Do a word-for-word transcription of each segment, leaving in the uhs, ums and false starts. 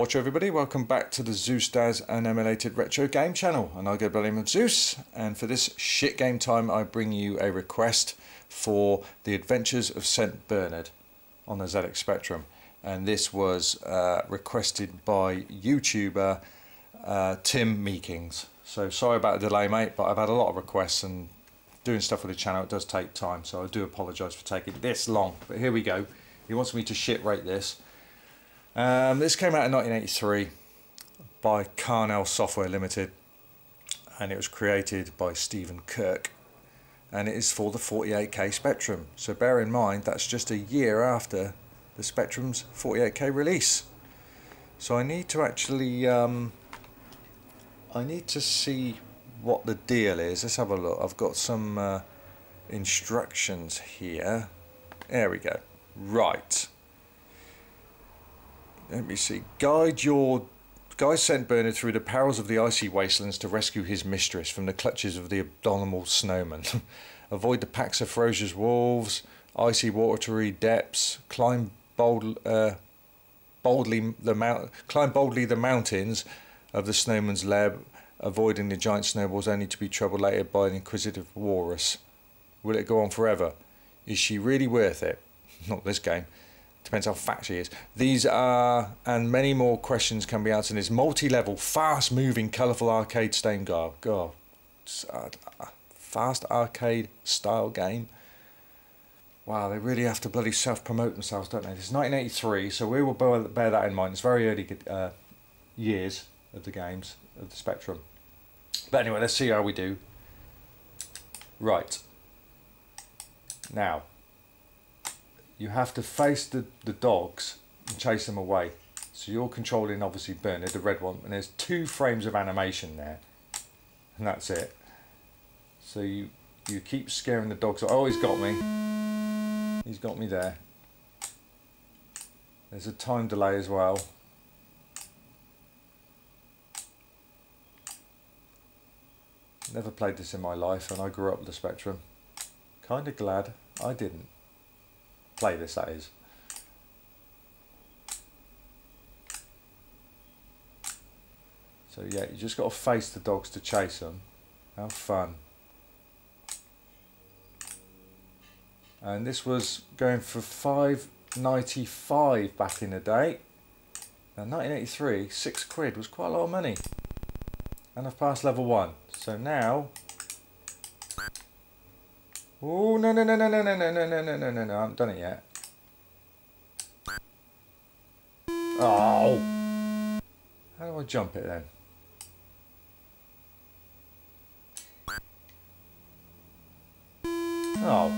Watch everybody, welcome back to the Zeus Daz Unemulated Retro Game Channel, and I go by the name of Zeus, and for this shit game time I bring you a request for The Adventures of Saint Bernard on the Z X Spectrum, and this was uh, requested by YouTuber uh, Tim Meekings. So sorry about the delay, mate, but I've had a lot of requests, and doing stuff with the channel it does take time, so I do apologise for taking this long, but here we go. He wants me to shit rate this. Um, this came out in nineteen eighty-three by Carnell Software Limited, and it was created by Stephen Kirk, and it is for the forty-eight K Spectrum. So bear in mind that's just a year after the Spectrum's forty-eight K release. So I need to actually um, I need to see what the deal is. Let's have a look. I've got some uh, instructions here. There we go. Right. Let me see. Guide your guide Saint Bernard through the perils of the icy wastelands to rescue his mistress from the clutches of the abdominal snowman. Avoid the packs of ferocious wolves, icy watery depths. Climb bold, uh, boldly the mount. Climb boldly the mountains of the snowman's lair, avoiding the giant snowballs, only to be troubled later by an inquisitive walrus. Will it go on forever? Is she really worth it? Not this game. Depends how fat she is. These are, and many more questions can be answered in this multi-level, fast-moving, colourful arcade-style game. God, fast arcade-style game. Wow, they really have to bloody self-promote themselves, don't they? This is nineteen eighty-three, so we will bear that in mind. It's very early uh, years of the games, of the Spectrum. But anyway, let's see how we do. Right. Now. You have to face the, the dogs and chase them away. So you're controlling, obviously, Bernard, the red one, and there's two frames of animation there. And that's it. So you, you keep scaring the dogs. Oh, he's got me. He's got me there. There's a time delay as well. Never played this in my life, and I grew up with the Spectrum. Kind of glad I didn't. Play this, that is. So yeah, you just got to face the dogs to chase them. How fun. And this was going for five ninety-five back in the day. Now nineteen eighty-three, six quid was quite a lot of money. And I've passed level one. So now... Oh, no, no, no, no, no, no, no, no, no, no, no, no, no, I haven't done it yet. Oh! How do I jump it then? Oh.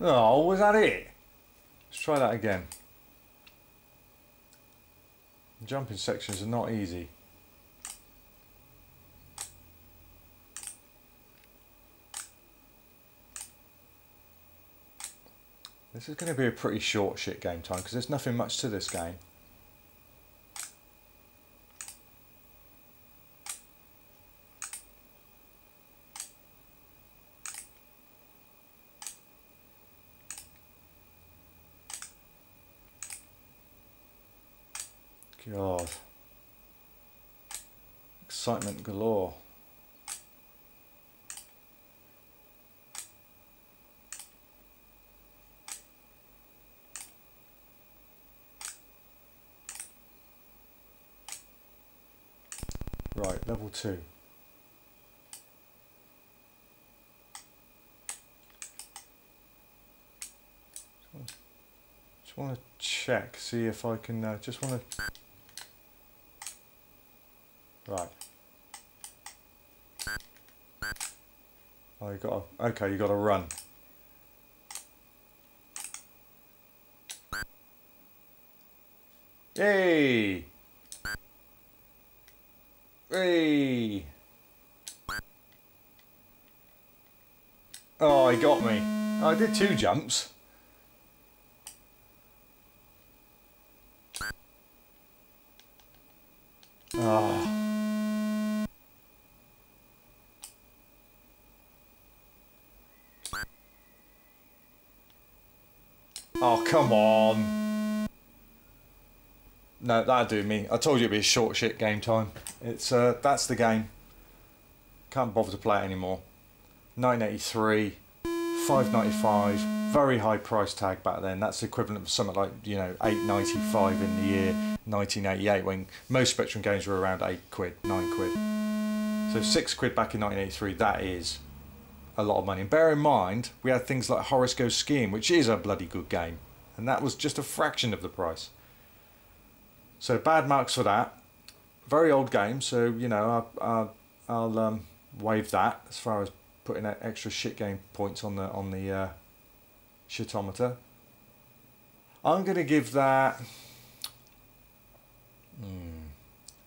Oh, was that it? Let's try that again. Jumping sections are not easy. This is going to be a pretty short shit game time because there's nothing much to this game. God. Excitement galore. Right, level two. Just want to check, see if I can. Uh, just want to. Right. Oh, you got. To, okay, you got to run. Yay! Hey! Oh, he got me. Oh, I did two jumps. Oh. Oh, come on. No, that'd do me. I told you it'd be a short shit game time. It's uh, that's the game. Can't bother to play it anymore. nine eighty-three, five ninety-five, very high price tag back then. That's the equivalent of something like, you know, eight ninety-five in the year nineteen eighty-eight, when most Spectrum games were around eight quid, nine quid. So six quid back in nineteen eighty-three, that is a lot of money. And bear in mind, we had things like Horace Goes Skiing, which is a bloody good game, and that was just a fraction of the price. So bad marks for that. Very old game, so, you know, I, I, I'll um, waive that as far as putting out extra shit game points on the on the uh, shitometer. I'm gonna give that. Hmm,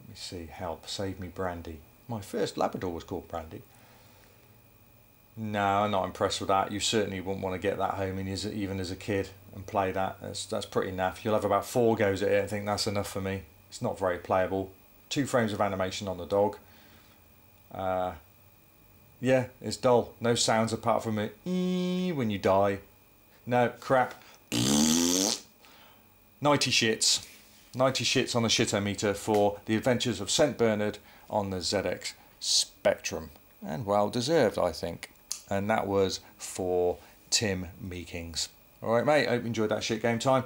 let me see. Help, save me, Brandy. My first Labrador was called Brandy. No, I'm not impressed with that. You certainly wouldn't want to get that home in even as a kid and play that. That's, that's pretty naff. You'll have about four goes at it and think that's enough for me. It's not very playable. Two frames of animation on the dog. Uh, yeah, it's dull. No sounds apart from it when you die. No, crap. ninety shits. ninety shits on the shitometer for The Adventures of Saint Bernard on the Z X Spectrum. And well deserved, I think. And that was for Tim Meekings. All right, mate, I hope you enjoyed that shit game time.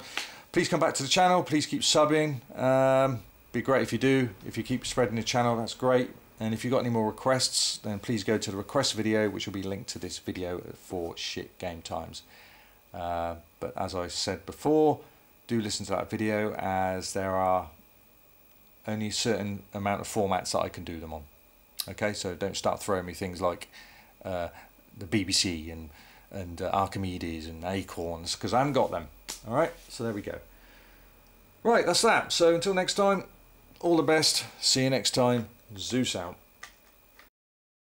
Please come back to the channel. Please keep subbing. Um, be great if you do. If you keep spreading the channel, that's great. And if you've got any more requests, then please go to the request video, which will be linked to this video for shit game times. Uh, but as I said before, do listen to that video, as there are only a certain amount of formats that I can do them on. Okay, so don't start throwing me things like uh, the B B C and and uh, Archimedes and Acorns, because I haven't got them. All right, so there we go. Right, that's that. So until next time, all the best. See you next time. Zeus out.